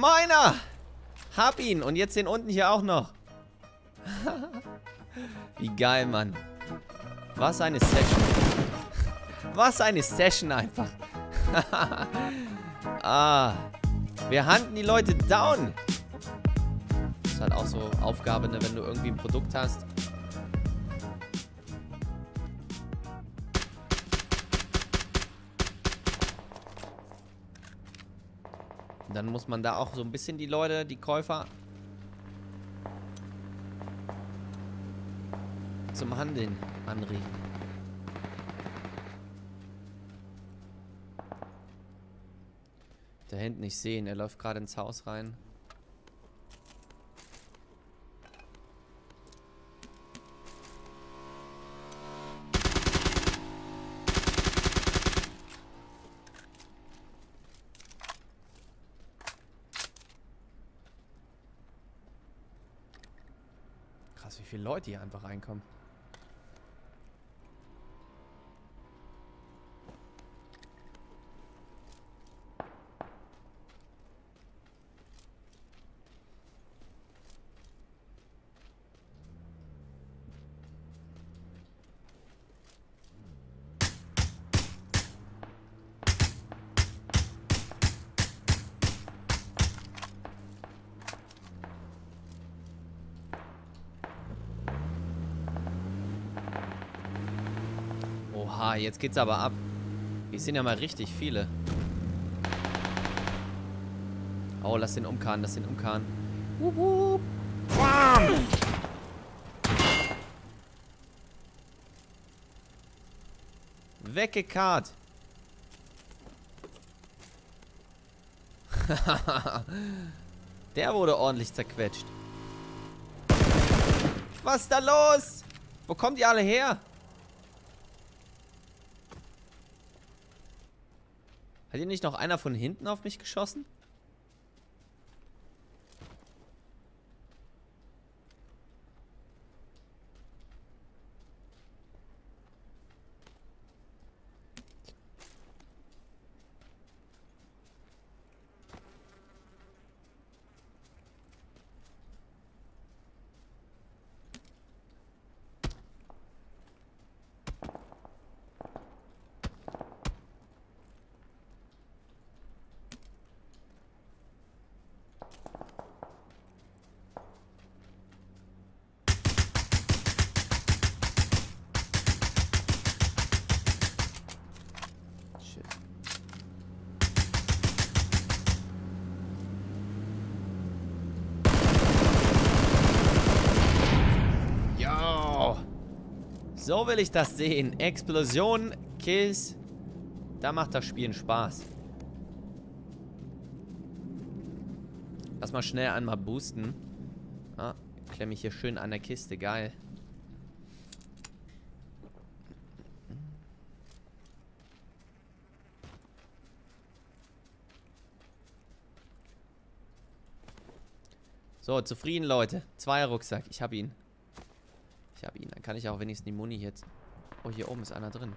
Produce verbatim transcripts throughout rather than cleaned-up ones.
Meiner! Hab ihn! Und jetzt den unten hier auch noch. Wie geil, Mann. Was eine Session. Was eine Session einfach. Ah. Wir handeln die Leute down. Das ist halt auch so Aufgabe, ne, wenn du irgendwie ein Produkt hast. Dann muss man da auch so ein bisschen die Leute, die Käufer, zum Handeln anregen. Da hinten nicht sehen, er läuft gerade ins Haus rein. Wie viele Leute hier einfach reinkommen. Ah, jetzt geht's aber ab. Hier sind ja mal richtig viele. Oh, lass den umkarren, lass den umkarren. Wup, wup. Bam! Weggekarrt. Der wurde ordentlich zerquetscht. Was ist da los? Wo kommt ihr alle her? Hat hier nicht noch einer von hinten auf mich geschossen? So will ich das sehen. Explosion, Kills. Da macht das Spielen Spaß. Lass mal schnell einmal boosten. Ah, klemme ich hier schön an der Kiste. Geil. So, zufrieden, Leute. Zweier Rucksack. Ich hab ihn. Ich hab ihn. Dann kann ich auch wenigstens die Muni jetzt... Oh, hier oben ist einer drin.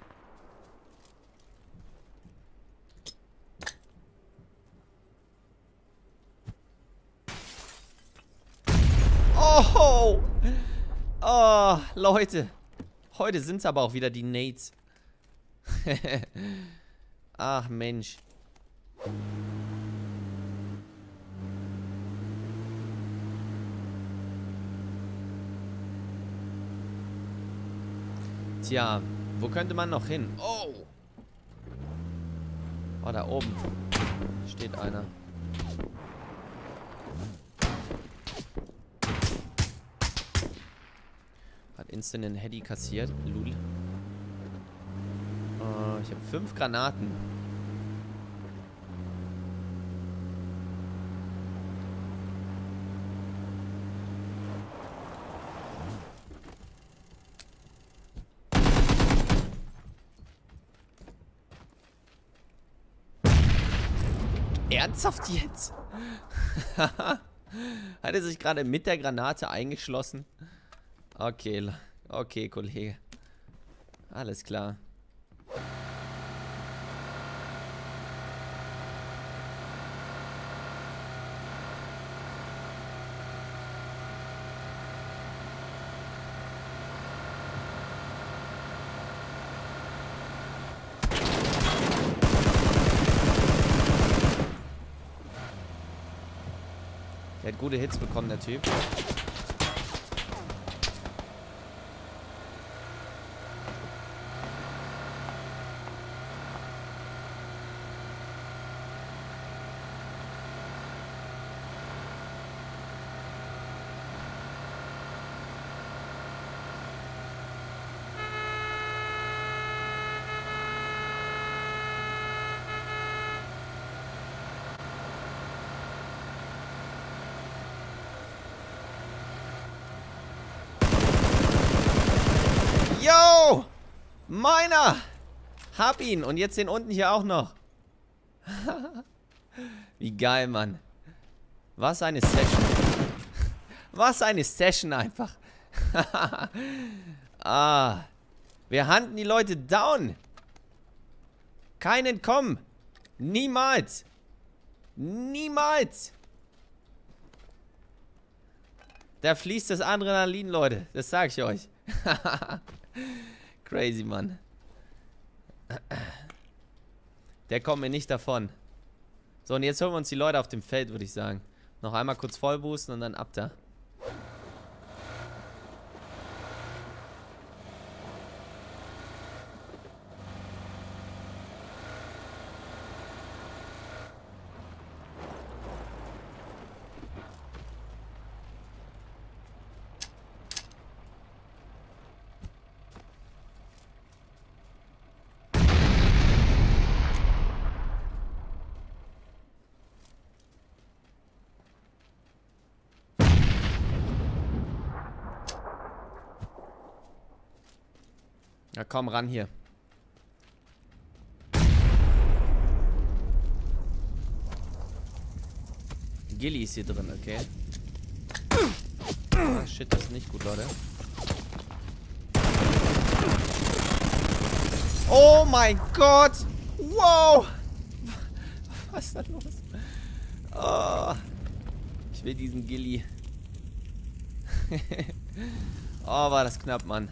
Oh! Oh, Leute. Heute sind's aber auch wieder die Nades. Ach, Mensch. Tja, wo könnte man noch hin? Oh! Oh, da oben steht einer. Hat instant einen Heady kassiert. Lul. Oh, ich habe fünf Granaten. Ernsthaft jetzt? Hat er sich gerade mit der Granate eingeschlossen? Okay, okay, Kollege. Alles klar. gute Hits bekommen, der Typ. Meiner! Hab ihn! Und jetzt den unten hier auch noch. Wie geil, Mann. Was eine Session. Was eine Session einfach. Ah. Wir handen die Leute down. Kein Entkommen. Niemals. Niemals. Da fließt das Adrenalin, Leute. Das sag ich euch. Crazy, Mann. Der kommt mir nicht davon. So, und jetzt holen wir uns die Leute auf dem Feld, würde ich sagen. Noch einmal kurz vollboosten und dann ab da. Ja, komm ran hier. Gilly ist hier drin, okay. Ah, shit, das ist nicht gut, Leute. Oh mein Gott! Wow! Was ist da los? Oh, ich will diesen Gilly. Oh, war das knapp, Mann.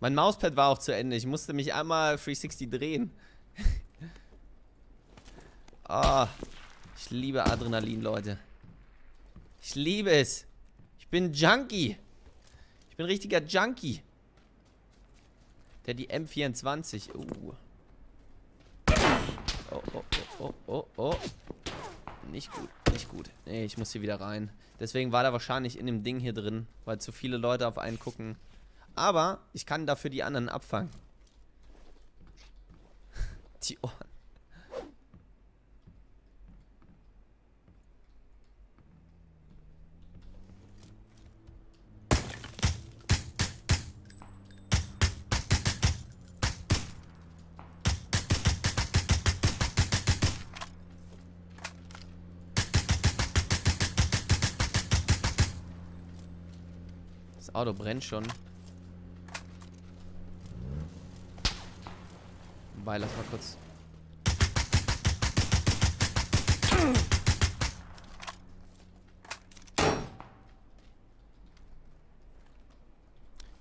Mein Mauspad war auch zu Ende. Ich musste mich einmal dreihundertsechzig drehen. Oh, ich liebe Adrenalin, Leute. Ich liebe es. Ich bin Junkie. Ich bin ein richtiger Junkie. Der die M vierundzwanzig. Uh. Oh, oh, oh, oh, oh. Nicht gut, nicht gut. Nee, ich muss hier wieder rein. Deswegen war da wahrscheinlich in dem Ding hier drin, weil zu viele Leute auf einen gucken. Aber ich kann dafür die anderen abfangen. Die Ohren. Das Auto brennt schon. Lass mal kurz.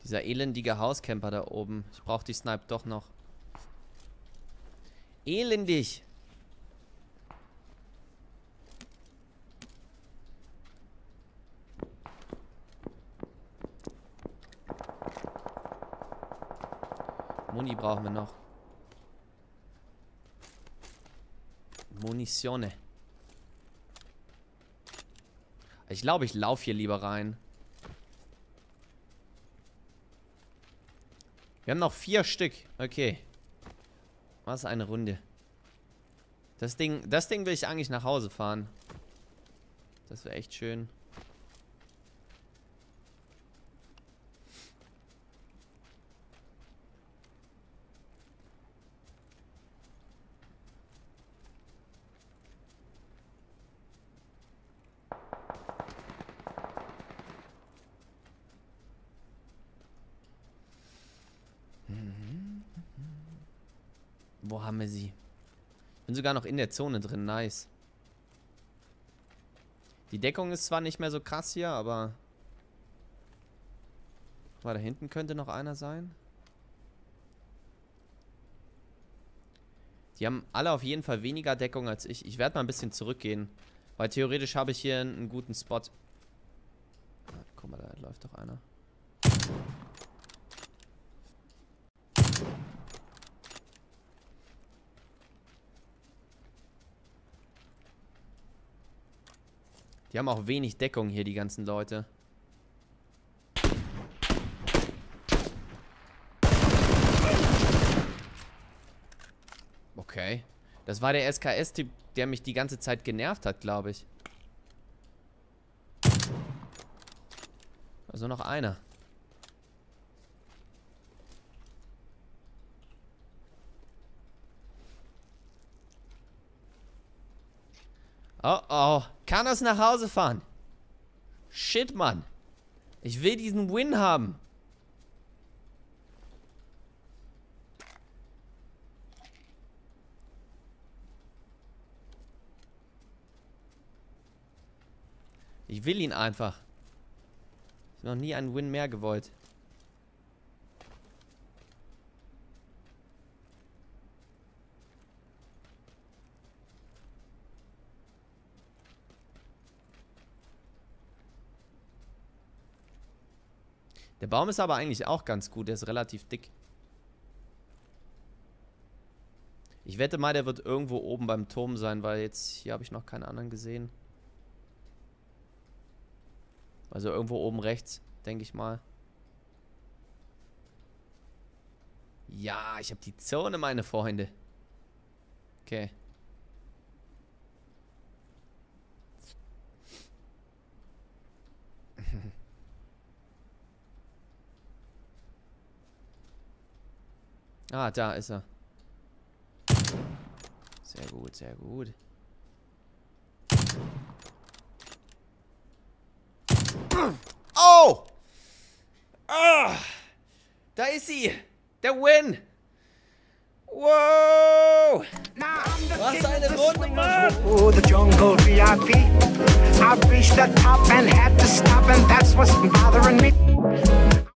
Dieser elendige Hauscamper da oben. Ich brauche die Snipe doch noch. Elendig. Muni brauchen wir noch. Munition. Ich glaube, ich laufe hier lieber rein. Wir haben noch vier Stück. Okay. Was eine Runde. Das Ding, das Ding will ich eigentlich nach Hause fahren. Das wäre echt schön. Wo haben wir sie? Ich bin sogar noch in der Zone drin. Nice. Die Deckung ist zwar nicht mehr so krass hier, aber... Warte, da hinten könnte noch einer sein. Die haben alle auf jeden Fall weniger Deckung als ich. Ich werde mal ein bisschen zurückgehen. Weil theoretisch habe ich hier einen guten Spot. Guck mal, da läuft doch einer. Die haben auch wenig Deckung hier, die ganzen Leute. Okay. Das war der S K S-Typ, der mich die ganze Zeit genervt hat, glaube ich. Also noch einer. Oh, oh. Kann das nach Hause fahren? Shit, Mann. Ich will diesen Win haben. Ich will ihn einfach. Ich habe noch nie einen Win mehr gewollt. Der Baum ist aber eigentlich auch ganz gut. Der ist relativ dick. Ich wette mal, der wird irgendwo oben beim Turm sein, weil jetzt hier habe ich noch keinen anderen gesehen. Also irgendwo oben rechts, denke ich mal. Ja, ich habe die Zone, meine Freunde. Okay. Ah, da ist er. Sehr gut, sehr gut. Oh! Ah! Da ist sie! Der Win! Wow! Was eine Runde, Mann! Oh, the jungle V I P. I reached the top and had to stop and that's what's bothering me.